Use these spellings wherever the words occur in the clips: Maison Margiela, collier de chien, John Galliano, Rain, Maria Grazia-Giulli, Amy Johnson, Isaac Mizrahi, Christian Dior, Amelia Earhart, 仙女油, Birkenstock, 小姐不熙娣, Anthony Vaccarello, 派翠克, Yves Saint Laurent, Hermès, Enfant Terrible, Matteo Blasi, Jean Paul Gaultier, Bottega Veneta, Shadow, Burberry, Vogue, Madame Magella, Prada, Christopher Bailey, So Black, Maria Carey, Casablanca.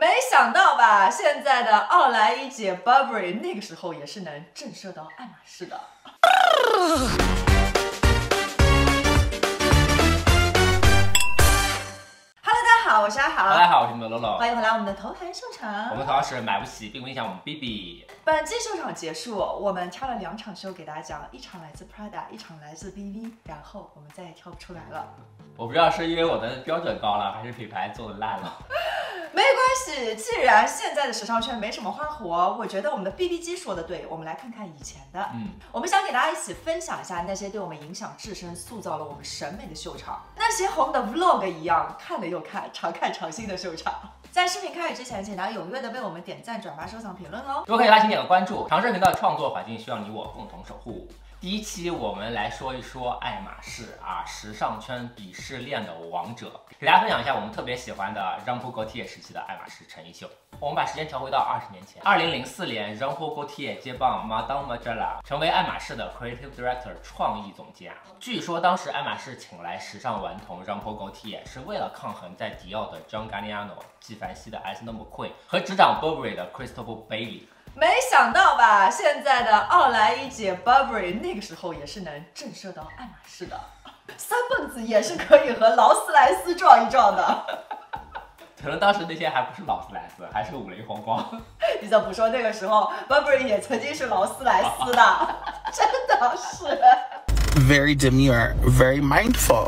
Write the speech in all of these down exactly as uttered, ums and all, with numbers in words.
没想到吧，现在的奥莱一姐 Burberry 那个时候也是能震慑到爱马仕的。好，我是阿豪，大家好，我是米洛洛，欢迎回来我们的头牌秀场。我们头是买不起，并不影响我们 B B。本季秀场结束，我们挑了两场秀给大家讲，一场来自 Prada， 一场来自 B B， 然后我们再也挑不出来了。我不知道是因为我的标准高了，还是品牌做的烂了。没关系，既然现在的时尚圈没什么花活，我觉得我们的 B B 机说的对，我们来看看以前的。嗯，我们想给大家一起分享一下那些对我们影响至深、塑造了我们审美的秀场，那些和我们的 Vlog 一样，看了又看。 常看常新的秀场，在视频开始之前，请大家踊跃的为我们点赞、转发、收藏、评论哦。如果可以的话，请点个关注。长视频的创作环境需要你我共同守护。第一期我们来说一说爱马仕啊，时尚圈鄙视链的王者，给大家分享一下我们特别喜欢的Jean Paul Gaultier时期的爱马仕成衣秀。我们把时间调回到二十年前，二零零四年 ，Jean Paul Gaultier 接棒 Madame Magella， 成为爱马仕的 Creative Director 创意总监。据说当时爱马仕请来时尚顽童 Jean Paul Gaultier 是为了抗衡在迪奥的 John Galliano、纪梵希的 Isaac Mizrahi 和执掌 Burberry 的 Christopher Bailey。 没想到吧，现在的奥莱一姐 Burberry 那个时候也是能震慑到爱马仕的，三蹦子也是可以和劳斯莱斯撞一撞的。可能当时那些还不是劳斯莱斯，还是个五菱宏光。你怎么不说那个时候 Burberry 也曾经是劳斯莱斯的？真的是。Very demure, very mindful.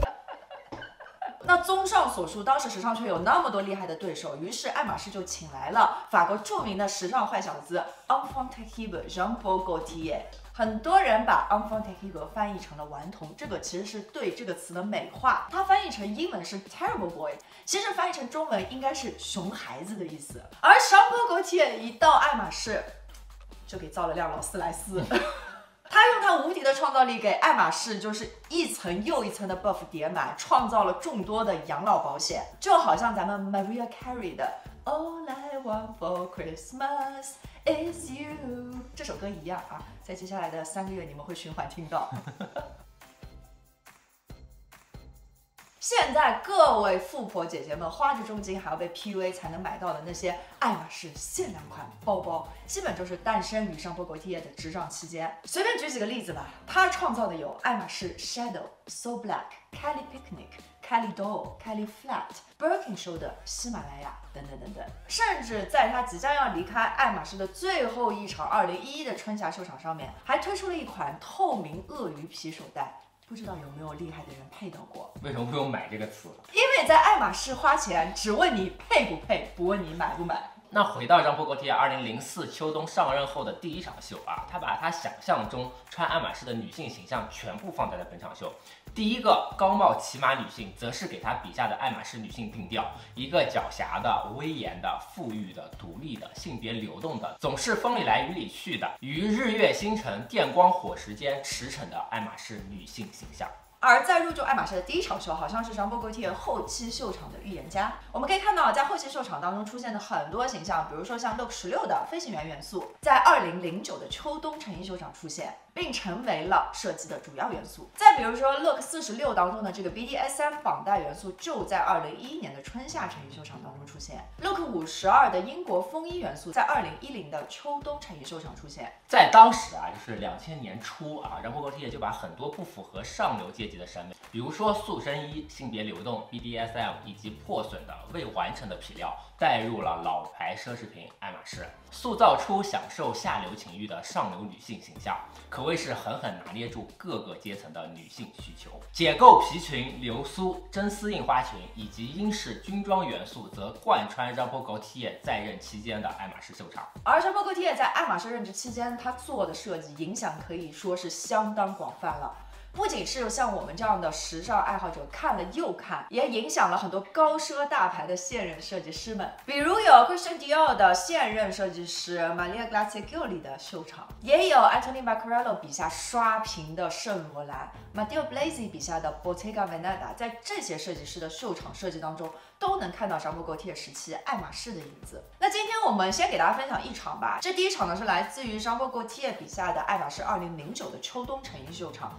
那综上所述，当时时尚圈有那么多厉害的对手，于是爱马仕就请来了法国著名的时尚坏小子 Enfant Terrible Jean Paul Gaultier。很多人把 Enfant Terrible 翻译成了顽童，这个其实是对这个词的美化。它翻译成英文是 Terrible Boy， 其实翻译成中文应该是熊孩子的意思。而 Jean Paul Gaultier 一到爱马仕，就给造了辆劳斯莱斯。他用他无敌的创造力给爱马仕就是一层又一层的 buff 叠满，创造了众多的养老保险，就好像咱们 Maria Carey 的 All I Want for Christmas is You 这首歌一样啊，在接下来的三个月你们会循环听到。现在各位富婆姐姐们花着重金还要被 P U A 才能买到的那些爱马仕限量款包包，基本就是诞生于Jean Paul Gaultier的执掌期间。随便举几个例子吧，他创造的有爱马仕 Shadow、So Black、Kelly Picnic、Kelly Doll、Kelly Flat、Birkenstock、喜马拉雅等等等等。甚至在他即将要离开爱马仕的最后一场二零一一的春夏秀场上面，还推出了一款透明鳄鱼皮手袋。 不知道有没有厉害的人配到过？为什么不用买这个词？因为在爱马仕花钱，只问你配不配，不问你买不买。那回到Jean Paul Gaultier二零零四秋冬上任后的第一场秀啊，他把他想象中穿爱马仕的女性形象全部放在了本场秀。第一个高帽骑马女性，则是给他笔下的爱马仕女性定调，一个狡黠的、威严的、富裕的、独立的、性别流动的，总是风里来雨里去的，于日月星辰、电光火石间驰骋的爱马仕女性形象。 而在入驻爱马仕的第一场秀，好像是Jean Paul Gaultier后期秀场的预言家。我们可以看到，在后期秀场当中出现的很多形象，比如说像Look 十六的飞行员元素，在二零零九的秋冬成衣秀场出现，并成为了设计的主要元素。再比如说Look 四十六当中的这个 B D S M 绑带元素，就在二零一一年的春夏成衣秀场当中出现。Look 五十二的英国风衣元素，在二零一零的秋冬成衣秀场出现。在当时啊，就是两千年初啊，Jean Paul Gaultier就把很多不符合上流阶 阶级的审美，比如说塑身衣、性别流动、B D S M 以及破损的未完成的皮料，带入了老牌奢侈品爱马仕，塑造出享受下流情欲的上流女性形象，可谓是狠狠拿捏住各个阶层的女性需求。解构皮裙、流苏、真丝印花裙以及英式军装元素，则贯穿Jean Paul Gaultier在任期间的爱马仕秀场。而Jean Paul Gaultier在爱马仕任职期间，他做的设计影响可以说是相当广泛了。 不仅是像我们这样的时尚爱好者看了又看，也影响了很多高奢大牌的现任设计师们，比如有 Christian Dior 的现任设计师 Maria Grazia-Giulli 的秀场，也有 Anthony Vaccarello 笔下刷屏的圣罗兰 ，Matteo Blasi 笔下的 Bottega Veneta， 在这些设计师的秀场设计当中，都能看到Jean Paul Gaultier时期爱马仕的影子。那今天我们先给大家分享一场吧，这第一场呢是来自于Jean Paul Gaultier笔下的爱马仕二零零九的秋冬成衣秀场。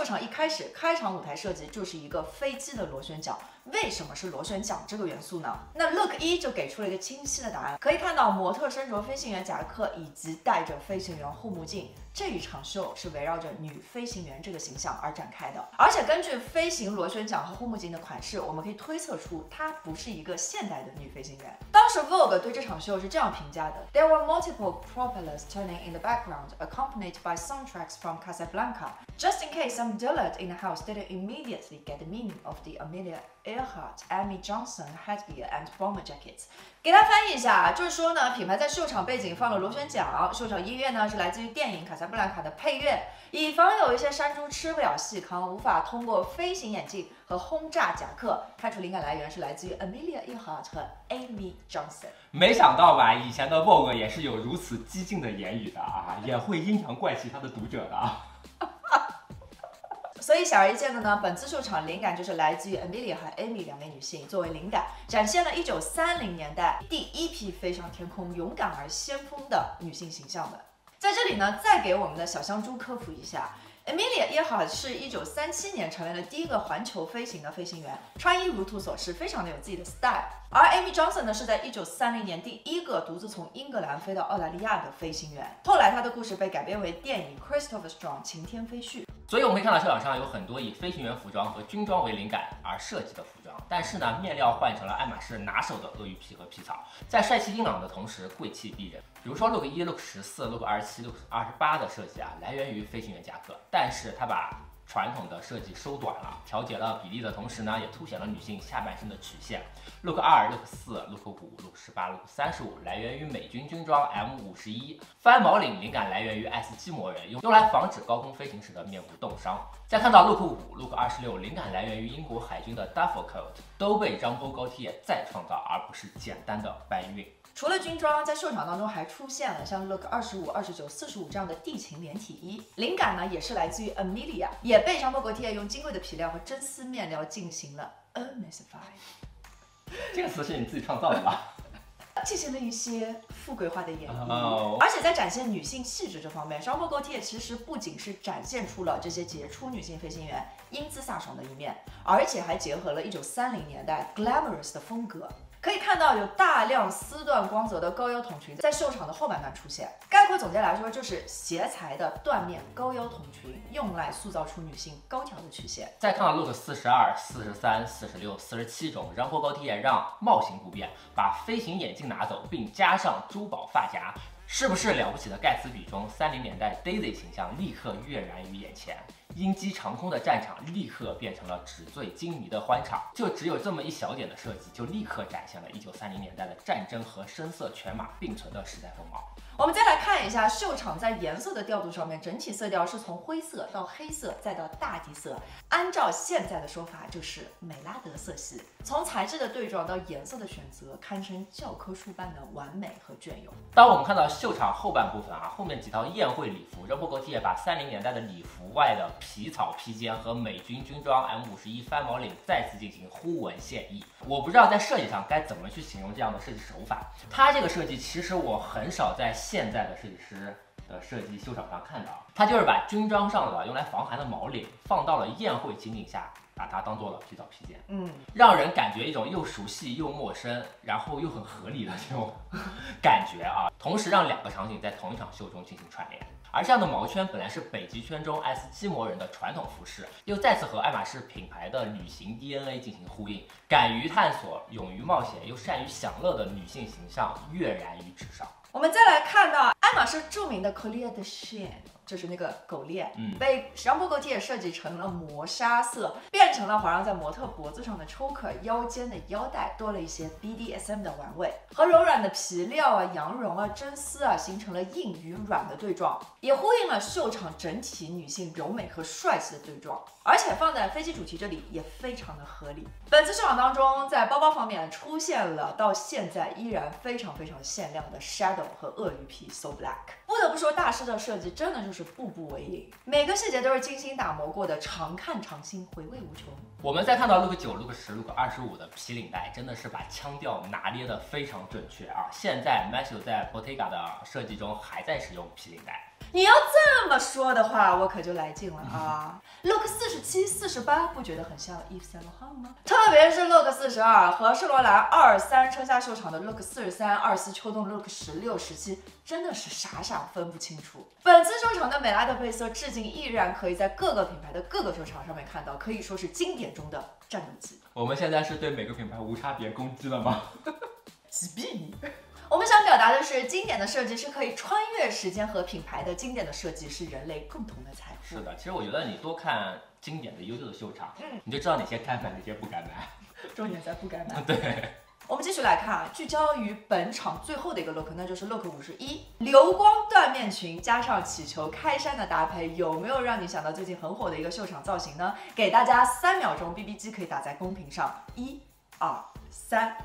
秀场一开始开场舞台设计就是一个飞机的螺旋桨。为什么是螺旋桨这个元素呢？那 look 一就给出了一个清晰的答案。可以看到模特身着飞行员夹克以及戴着飞行员护目镜，这一场秀是围绕着女飞行员这个形象而展开的。而且根据飞行螺旋桨和护目镜的款式，我们可以推测出她不是一个现代的女飞行员。当时 Vogue 对这场秀是这样评价的 ：There were multiple propellers turning in the background, accompanied by soundtracks from Casablanca, just in case some dullard in the house didn't immediately get the meaning of the Amelia Earhart, Amy Johnson headgear and bomber jackets。 给它翻译一下，就是说呢，品牌在秀场背景放了螺旋桨，秀场音乐呢是来自于电影《卡萨布兰卡》的配乐，以防有一些山猪吃不了细糠，无法通过飞行眼镜和轰炸夹克看出灵感来源是来自于 Amelia Earhart 和 Amy Johnson。没想到吧，以前的 Vogue 也是有如此激进的言语的啊，也会阴阳怪气他的读者的啊。所以显而易见的呢，本次秀场灵感就是来自于 Amelia 和 Amy 两位女性作为灵感，展现了一九三零年代第一批飞上天空、勇敢而先锋的女性形象的。在这里呢，再给我们的小香猪科普一下。 Amelia Earhart是一九三七年成为了第一个环球飞行的飞行员，穿衣如图所示，非常的有自己的 style。而 Amy Johnson 呢，是在一九三零年第一个独自从英格兰飞到澳大利亚的飞行员。后来她的故事被改编为电影《Christopher Bailey 晴天飞絮》。所以我们可以看到，秀场上有很多以飞行员服装和军装为灵感而设计的服装，但是呢，面料换成了爱马仕拿手的鳄鱼皮和皮草，在帅气硬朗的同时贵气逼人。比如说 look 一、look 十四、look 二十七、look 二十八的设计啊，来源于飞行员夹克。 但是它把传统的设计收短了，调节了比例的同时呢，也凸显了女性下半身的曲线。look 二、look 四、look 五、look 十八、look 三十五来源于美军军装 M 五十一，翻毛领灵感来源于爱斯基摩人，用用来防止高空飞行时的面部冻伤。再看到 look 五、look 二十六灵感来源于英国海军的 duffel coat， 都被Jean Paul Gaultier再创造，而不是简单的搬运。 除了军装，在秀场当中还出现了像 look 二十五、二十九、四十五这样的地勤连体衣，灵感呢也是来自于 Amelia， 也被Jean Paul Gaultier用金贵的皮料和真丝面料进行了 emulsify。这个词是你自己创造的吧？进行了一些富贵化的演绎， oh. 而且在展现女性气质这方面，Jean Paul Gaultier其实不仅是展现出了这些杰出女性飞行员英姿飒爽的一面，而且还结合了一九三零年代 glamorous 的风格。 可以看到有大量丝缎光泽的高腰筒裙在秀场的后半段出现。概括总结来说，就是斜裁的缎面高腰筒裙用来塑造出女性高挑的曲线。再看到 look 四十二、四十三、四十六、四十七中，然后高铁也让帽型不变，把飞行眼镜拿走，并加上珠宝发夹，是不是了不起的盖茨比中三十年代 Daisy 形象立刻跃然于眼前？ 鹰击长空的战场立刻变成了纸醉金迷的欢场，就只有这么一小点的设计，就立刻展现了一九三零年代的战争和深色全码并存的时代风貌。我们再来看一下秀场在颜色的调度上面，整体色调是从灰色到黑色再到大地色，按照现在的说法就是美拉德色系。从材质的对撞到颜色的选择，堪称教科书般的完美和隽永。当我们看到秀场后半部分啊，后面几套宴会礼服，Jean Paul Gaultier也把三十年代的礼服外的 皮草披肩和美军军装 M 五十一翻毛领再次进行呼文献艺，我不知道在设计上该怎么去形容这样的设计手法。它这个设计其实我很少在现在的设计师的设计秀场上看到，它就是把军装上的用来防寒的毛领放到了宴会情景下，把它当做了皮草披肩，嗯，让人感觉一种又熟悉又陌生，然后又很合理的这种感觉啊。同时让两个场景在同一场秀中进行串联。 而这样的毛圈本来是北极圈中爱斯基摩人的传统服饰，又再次和爱马仕品牌的旅行 D N A 进行呼应。敢于探索、勇于冒险又善于享乐的女性形象跃然于纸上。我们再来看到爱马仕著名的 collier de chien， 就是那个狗链，嗯，被Jean Paul Gaultier设计成了磨砂色，变成了环绕在模特脖子上的 choker， 腰间的腰带多了一些 B D S M 的玩味，和柔软的皮料啊、羊绒啊、真丝啊形成了硬与软的对撞，也呼应了秀场整体女性柔美和帅气的对撞，而且放在飞机主题这里也非常的合理。本次秀场当中，在包包方面出现了到现在依然非常非常限量的 Shadow 和鳄鱼皮 So Black。不得不说，大师的设计真的就是步步为营，每个细节都是精心打磨过的，常看常新，回味无穷。我们再看到 look 九、look 十、look 二十五的皮领带，真的是把腔调拿捏的非常准确啊！现在 Matthew 在 Bottega 的设计中还在使用皮领带。你要这么说的话，我可就来劲了啊。Look 四十七、四十八，不觉得很像 Yves Saint Laurent 吗？特别是 Look 四十二和圣罗兰二三春夏秀场的 Look 四十三、二四秋冬 Look 十六、十七，真的是傻傻分不清楚。本次秀场的美拉德配色致敬依然可以在各个品牌的各个秀场上面看到，可以说是经典中的战斗机。我们现在是对每个品牌无差别攻击了吗？击毙你！我们想表达的是，经典的设计是可以穿越时间和品牌的。经典的设计是人类共同的财富。是的，其实我觉得你多看经典的、优秀的秀场，嗯，你就知道哪些该买，哪些不该买。重点在不该买。对。我们继续来看啊，聚焦于本场最后的一个 look， 那就是 look 五十一，流光缎面裙加上起球开衫的搭配，有没有让你想到最近很火的一个秀场造型呢？给大家三秒钟 ，B B 机可以打在公屏上，一、二、三。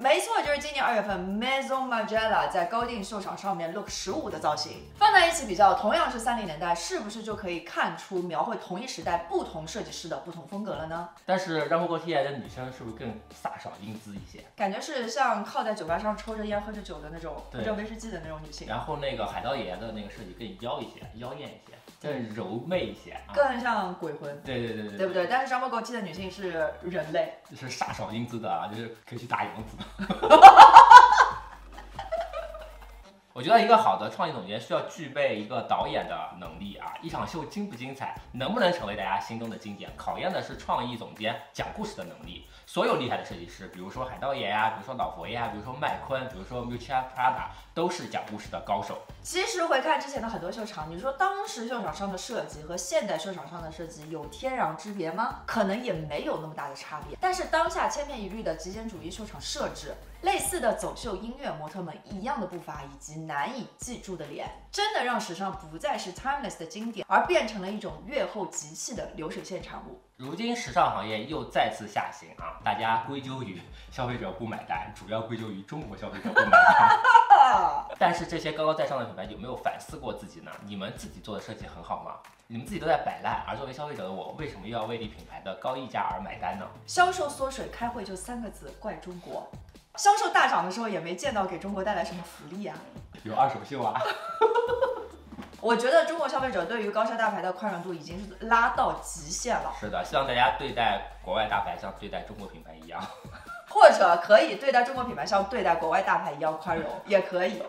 没错，就是今年二月份 Maison Margiela 在高定秀场上面 Look 十五的造型放在一起比较，同样是三零年代，是不是就可以看出描绘同一时代不同设计师的不同风格了呢？但是让布过 T I 的女生是不是更飒爽英姿一些？感觉是像靠在酒吧上抽着烟喝着酒的那种，喝着威士忌的那种女性。然后那个海盗爷的那个设计更妖一些，妖艳一些，更柔媚一些，啊、更像鬼魂。对对对 对, 对，对不对？但是让布过 T I 的女性是人类，就是飒爽英姿的啊，就是可以去打洋子。 我觉得一个好的创意总监需要具备一个导演的能力啊！一场秀精不精彩，能不能成为大家心中的经典，考验的是创意总监讲故事的能力。所有厉害的设计师，比如说海盗爷呀、啊，比如说老佛爷啊，比如说麦昆，比如说 Miuccia Prada， 都是讲故事的高手。其实回看之前的很多秀场，你说当时秀场上的设计和现代秀场上的设计有天壤之别吗？可能也没有那么大的差别。但是当下千篇一律的极简主义秀场设置，类似的走秀音乐，模特们一样的步伐以及 难以记住的脸，真的让时尚不再是 timeless 的经典，而变成了一种月后即弃的流水线产物。如今时尚行业又再次下行啊，大家归咎于消费者不买单，主要归咎于中国消费者不买单。但是这些高高在上的品牌有没有反思过自己呢？你们自己做的设计很好吗？你们自己都在摆烂，而作为消费者的我，为什么又要为你品牌的高溢价而买单呢？销售缩水，开会就三个字：怪中国。 销售大涨的时候也没见到给中国带来什么福利啊，有二手秀啊。我觉得中国消费者对于高奢大牌的宽容度已经是拉到极限了。是的，希望大家对待国外大牌像对待中国品牌一样，或者可以对待中国品牌像对待国外大牌一样宽容，也可以。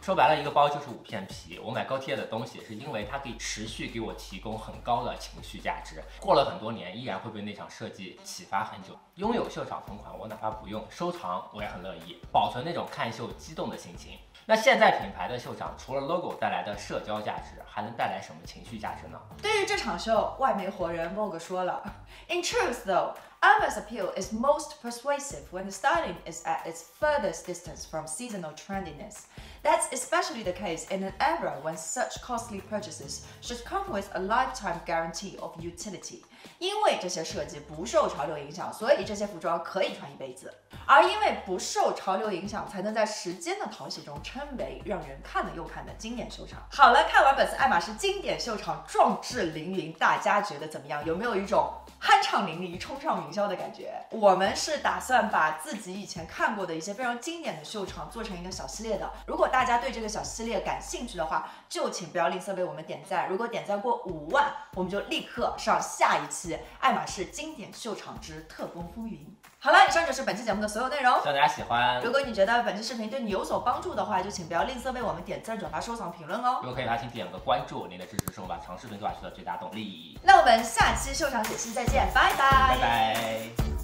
说白了，一个包就是五片皮。我买高贴的东西是因为它可以持续给我提供很高的情绪价值，过了很多年依然会被那场设计启发很久。拥有秀场同款，我哪怕不用收藏，我也很乐意保存那种看秀激动的心情。那现在品牌的秀场除了 logo 带来的社交价值，还能带来什么情绪价值呢？对于这场秀，外媒活人 Vogue 说了 ，In truth though. Amber's appeal is most persuasive when the styling is at its furthest distance from seasonal trendiness. That's especially the case in an era when such costly purchases should come with a lifetime guarantee of utility. 因为这些设计不受潮流影响，所以这些服装可以穿一辈子。而因为不受潮流影响，才能在时间的淘洗中成为让人看了又看的经典秀场。好了，看完本次爱马仕经典秀场壮志凌云，大家觉得怎么样？有没有一种酣畅淋漓、冲上云霄的感觉？我们是打算把自己以前看过的一些非常经典的秀场做成一个小系列的。如果大家对这个小系列感兴趣的话，就请不要吝啬为我们点赞。如果点赞过五万，我们就立刻上下一期《爱马仕经典秀场之特工风云》。好了，以上就是本期节目的所有内容，希望大家喜欢。如果你觉得本期视频对你有所帮助的话，就请不要吝啬为我们点赞、转发、收藏、评论哦。如果可以的话，请点个关注，您的支持是我们把长视频做下去的最大动力。那我们下期秀场解析再见，拜拜。拜拜。